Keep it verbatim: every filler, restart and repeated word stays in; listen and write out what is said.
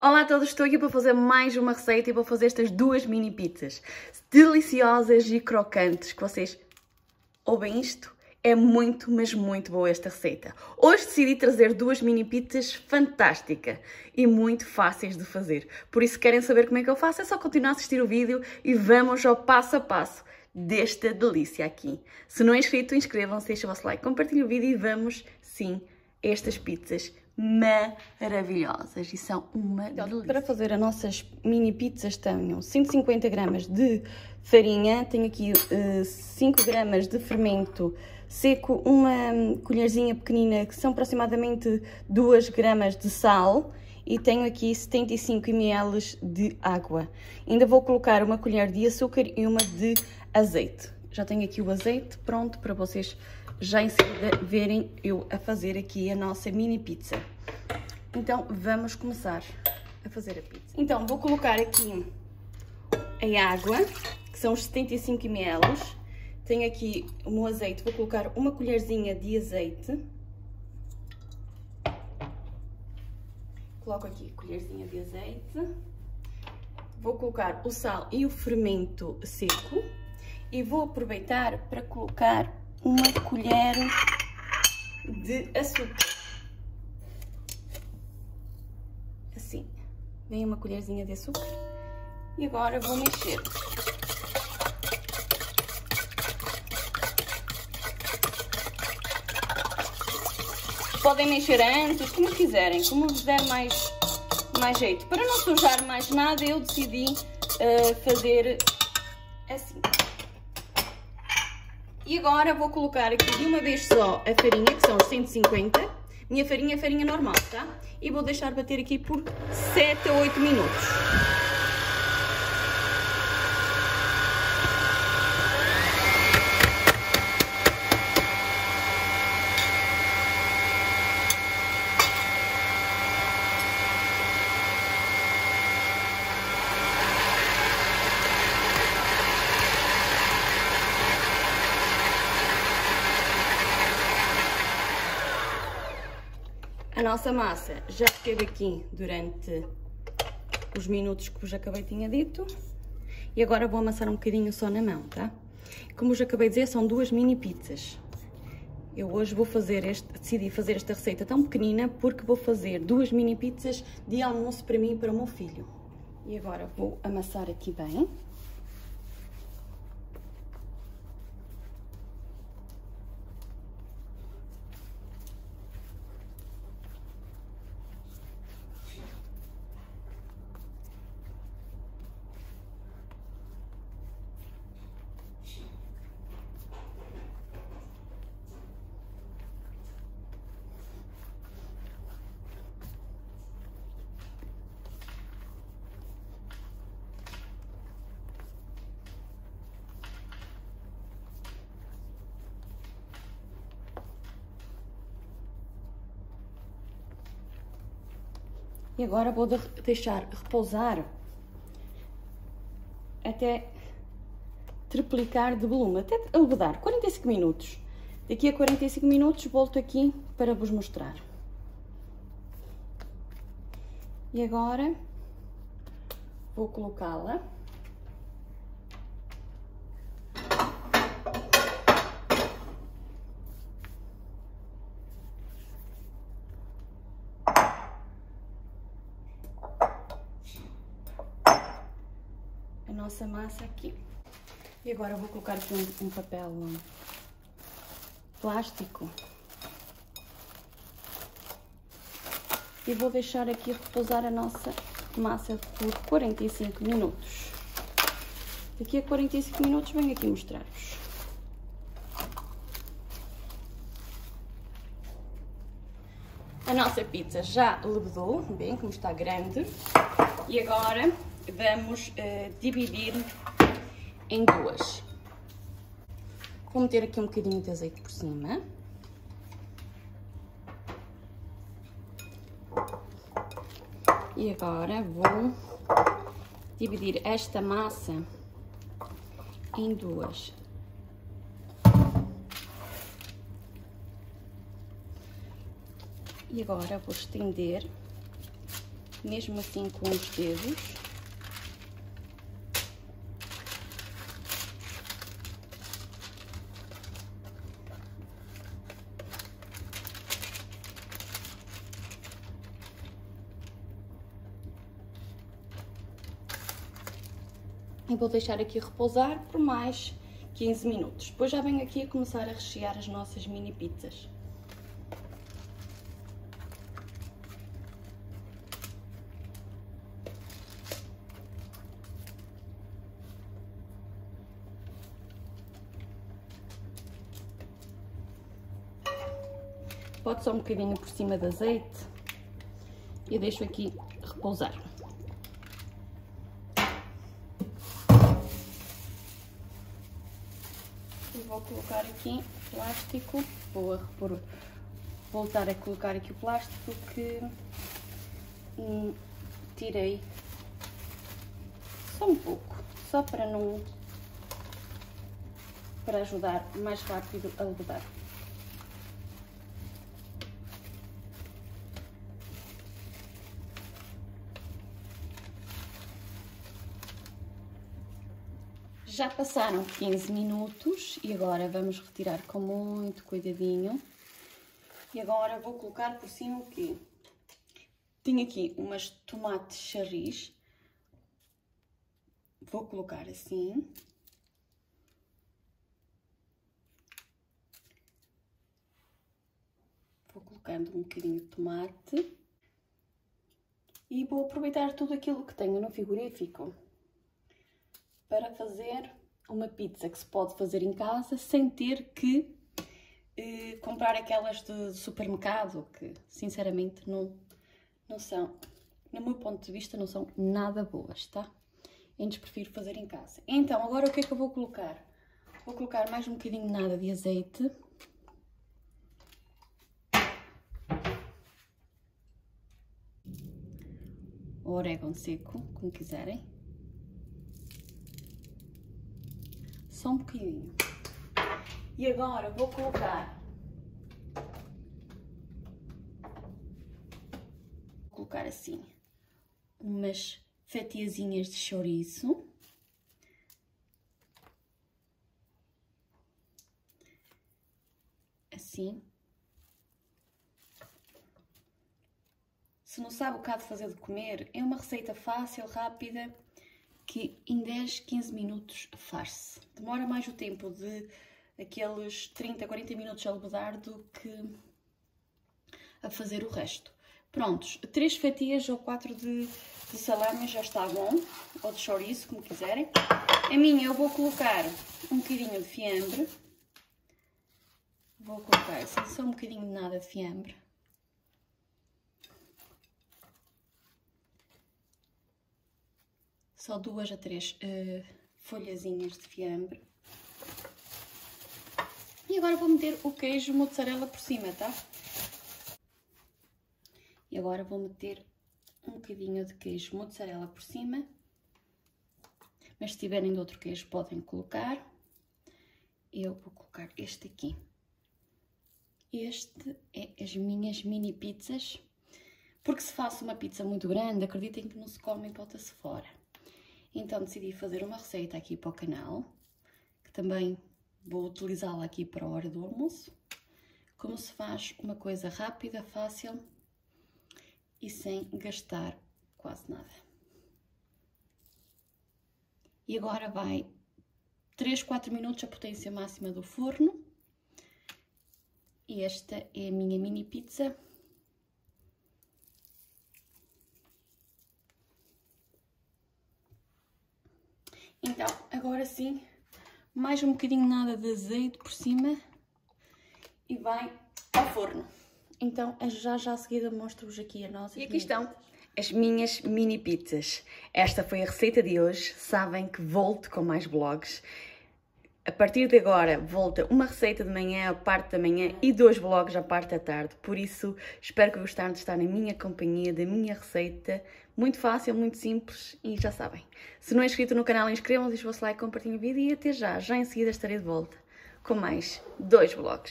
Olá a todos, estou aqui para fazer mais uma receita e para fazer estas duas mini pizzas deliciosas e crocantes, que vocês ouvem isto? É muito, mas muito boa esta receita. Hoje decidi trazer duas mini pizzas fantásticas e muito fáceis de fazer. Por isso, se querem saber como é que eu faço, é só continuar a assistir o vídeo e vamos ao passo a passo desta delícia aqui. Se não é inscrito, inscrevam-se, deixem o vosso like, compartilhem o vídeo e vamos, sim, a estas pizzas maravilhosas e são uma delícia. Para fazer as nossas mini pizzas tenho cento e cinquenta gramas de farinha, tenho aqui uh, cinco gramas de fermento seco, uma colherzinha pequenina que são aproximadamente duas gramas de sal e tenho aqui setenta e cinco mililitros de água. Ainda vou colocar uma colher de açúcar e uma de azeite. Já tenho aqui o azeite pronto para vocês já em seguida verem eu a fazer aqui a nossa mini pizza. Então vamos começar a fazer a pizza. Então vou colocar aqui a água, que são os setenta e cinco mililitros. Tenho aqui o meu azeite, vou colocar uma colherzinha de azeite. Coloco aqui a colherzinha de azeite. Vou colocar o sal e o fermento seco. E vou aproveitar para colocar uma colher de açúcar, assim, bem uma colherzinha de açúcar, e agora vou mexer. Podem mexer antes, como quiserem, como vos der mais, mais jeito. Para não sujar mais nada, eu decidi uh, fazer assim. E agora vou colocar aqui de uma vez só a farinha, que são os cento e cinquenta. Minha farinha é farinha normal, tá? E vou deixar bater aqui por sete a oito minutos. A nossa massa já esteve aqui durante os minutos que vos acabei tinha dito e agora vou amassar um bocadinho só na mão, tá? Como vos acabei de dizer, são duas mini pizzas. Eu hoje vou fazer este, decidi fazer esta receita tão pequenina porque vou fazer duas mini pizzas de almoço para mim e para o meu filho. E agora vou amassar aqui bem. E agora vou deixar repousar até triplicar de volume, até levedar, quarenta e cinco minutos. Daqui a quarenta e cinco minutos volto aqui para vos mostrar. E agora vou colocá-la. Nossa massa aqui. E agora eu vou colocar aqui um, um papel plástico e vou deixar aqui repousar a nossa massa por quarenta e cinco minutos. Daqui a quarenta e cinco minutos venho aqui mostrar-vos. A nossa pizza já levedou, bem como está grande, e agora vamos uh, dividir em duas. Vou meter aqui um bocadinho de azeite por cima. E agora vou dividir esta massa em duas. E agora vou estender mesmo assim com os dedos. E vou deixar aqui repousar por mais quinze minutos. Depois já venho aqui a começar a rechear as nossas mini pizzas. Boto só um bocadinho por cima de azeite e deixo aqui repousar. Vou colocar aqui o plástico, vou a repor, voltar a colocar aqui o plástico que hum, tirei só um pouco, só para não, para ajudar mais rápido a levedar. Já passaram quinze minutos e agora vamos retirar com muito cuidadinho. E agora vou colocar por cima o quê? Tenho aqui umas tomates cherries. Vou colocar assim. Vou colocando um bocadinho de tomate. E vou aproveitar tudo aquilo que tenho no frigorífico para fazer uma pizza que se pode fazer em casa sem ter que eh, comprar aquelas de supermercado, que sinceramente não, não são, no meu ponto de vista, não são nada boas, tá? Antes prefiro fazer em casa. Então, agora o que é que eu vou colocar? Vou colocar mais um bocadinho de nada de azeite. Ou orégano seco, como quiserem. Só um bocadinho. E agora vou colocar vou colocar assim umas fatiazinhas de chouriço. Assim. Se não sabe o que há de fazer de comer, é uma receita fácil, rápida, que em dez, quinze minutos faz-se. Demora mais o tempo de aqueles trinta, quarenta minutos a levedar do que a fazer o resto. Prontos, três fatias ou quatro de, de salame já está bom, ou de chouriço, como quiserem. A minha eu vou colocar um bocadinho de fiambre. Vou colocar assim, só um bocadinho de nada de fiambre. Só duas a três uh, folhazinhas de fiambre. E agora vou meter o queijo mozzarella por cima, tá? E agora vou meter um bocadinho de queijo mozzarella por cima. Mas se tiverem de outro queijo podem colocar. Eu vou colocar este aqui. Este é as minhas mini pizzas. Porque se faço uma pizza muito grande, acreditem que não se come e bota-se fora. Então decidi fazer uma receita aqui para o canal, que também vou utilizá-la aqui para a hora do almoço. Como se faz uma coisa rápida, fácil e sem gastar quase nada. E agora vai três, quatro minutos a potência máxima do forno. E esta é a minha mini pizza. Então, agora sim, mais um bocadinho nada de azeite por cima e vai ao forno. Então, já já a seguida mostro-vos aqui a nossa. E aqui estão as minhas mini pizzas. Esta foi a receita de hoje. Sabem que volto com mais vlogs. A partir de agora, volta uma receita de manhã, a parte da manhã e dois vlogs à parte da tarde. Por isso, espero que gostaram de estar na minha companhia, da minha receita. Muito fácil, muito simples e já sabem. Se não é inscrito no canal, inscrevam-se, deixem o vosso like, compartilhem o vídeo e até já. Já em seguida estarei de volta com mais dois vlogs.